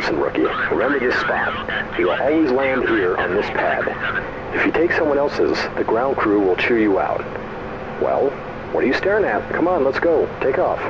penetration rookie, remedy his spot. He will always land here on this pad. If you take someone else's, the ground crew will chew you out. Well, what are you staring at? Come on, let's go. Take off.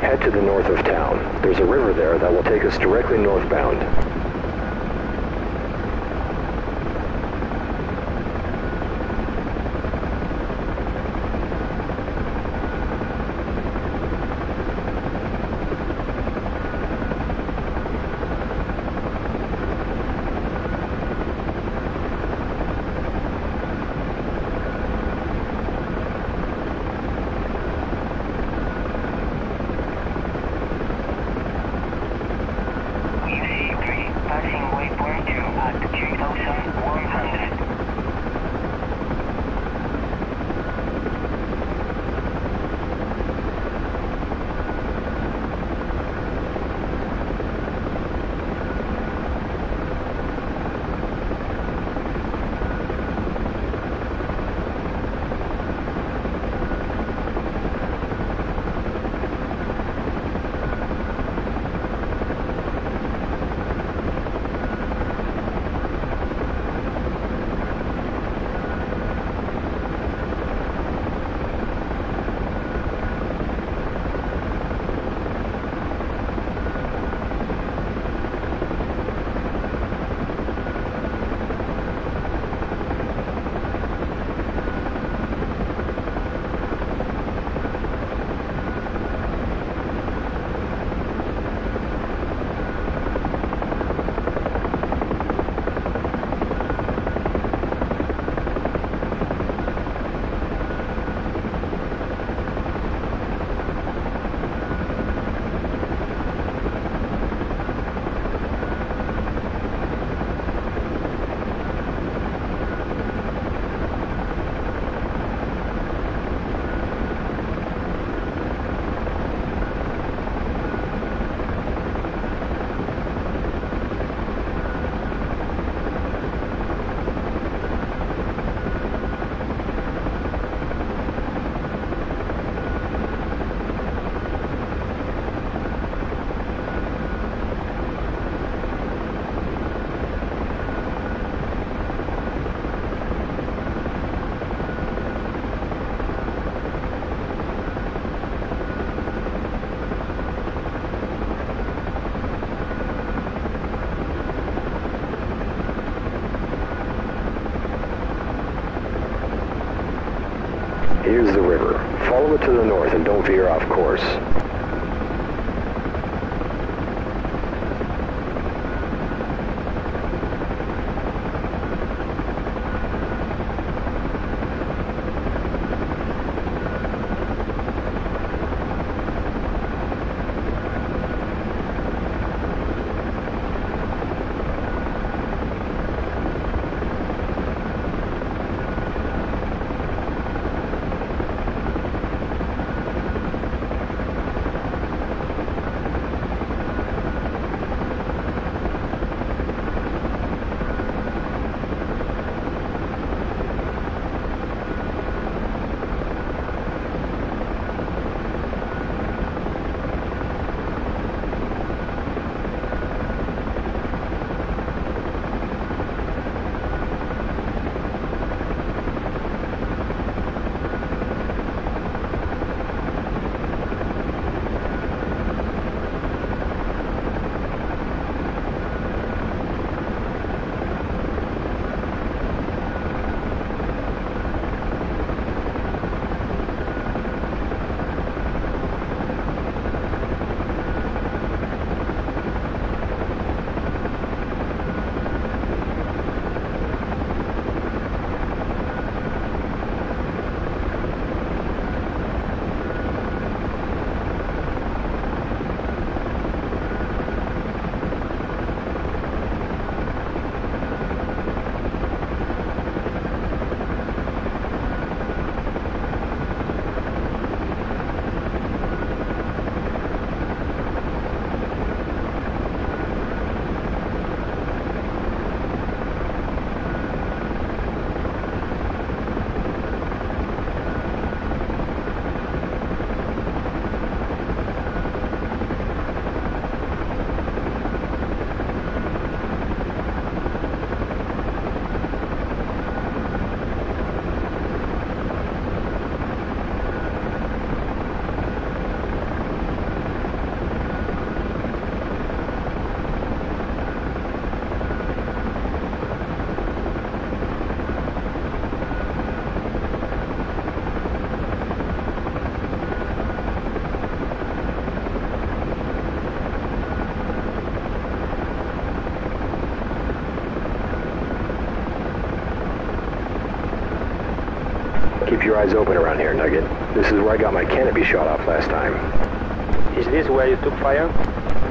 Head to the north of town. There's a river there that will take us directly northbound. Here's the river. Follow it to the north and don't veer off course. your eyes open around here, Nugget. This is where I got my canopy shot off last time. Is this where you took fire?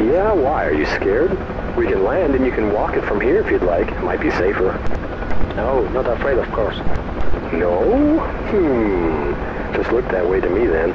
Yeah, why? Are you scared? We can land and you can walk it from here if you'd like. It might be safer. No, not afraid, of course. No? Just looked that way to me then.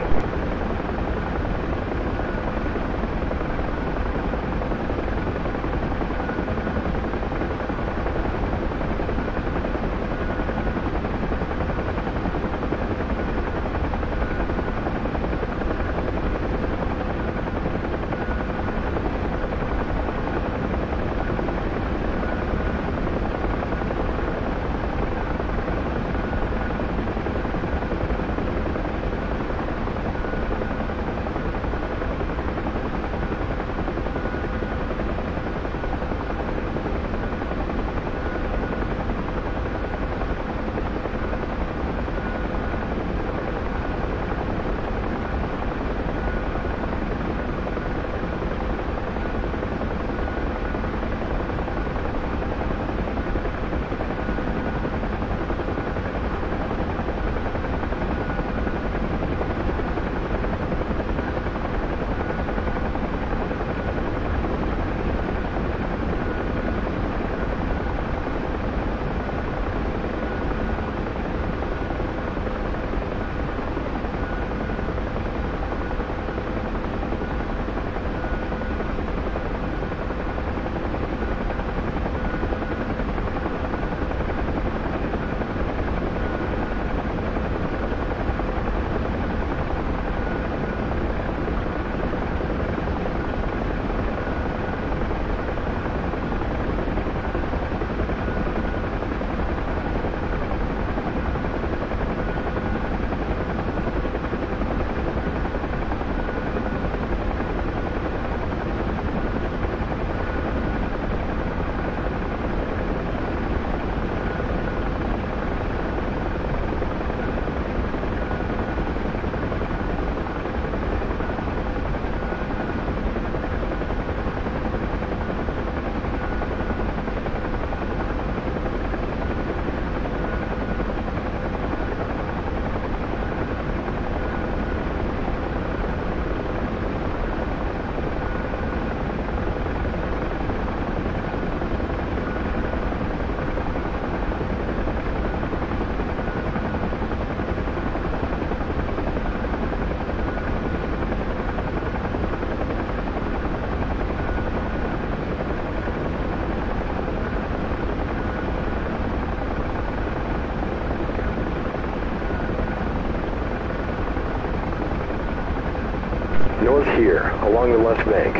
North here, along the left bank.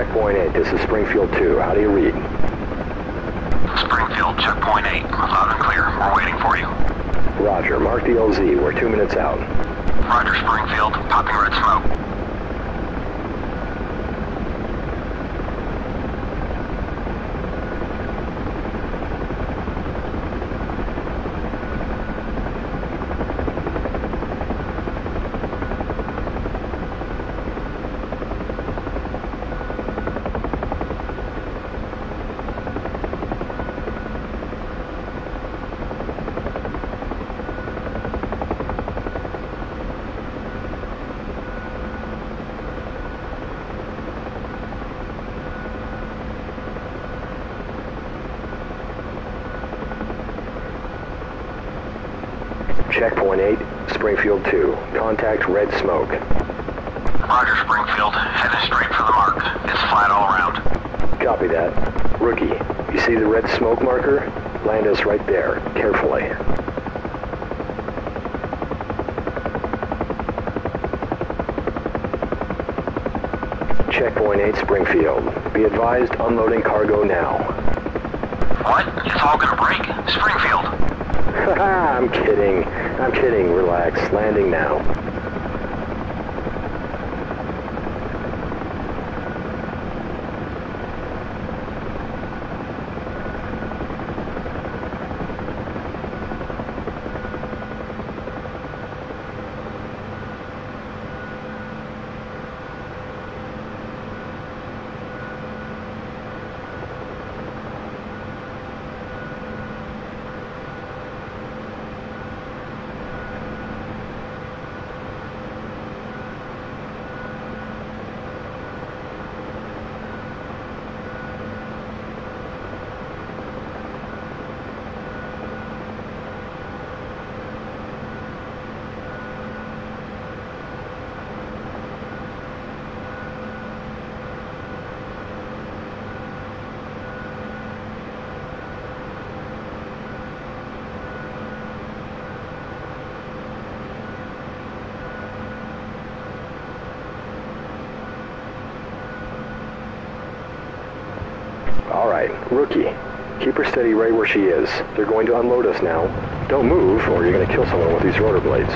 Checkpoint 8, this is Springfield 2. How do you read? Springfield, Checkpoint 8. Loud and clear. We're waiting for you. Roger. Mark the LZ. We're 2 minutes out. Roger, Springfield. Popping red smoke. Checkpoint 8, Springfield 2. Contact red smoke. Roger, Springfield. Headed straight for the mark. It's flat all around. Copy that. Rookie, you see the red smoke marker? Land us right there, carefully. Checkpoint 8, Springfield. Be advised, unloading cargo now. What? It's all gonna break? Springfield. I'm kidding. I'm kidding. Relax. Landing now. Alright, Rookie, keep her steady right where she is. They're going to unload us now. Don't move, or you're going to kill someone with these rotor blades.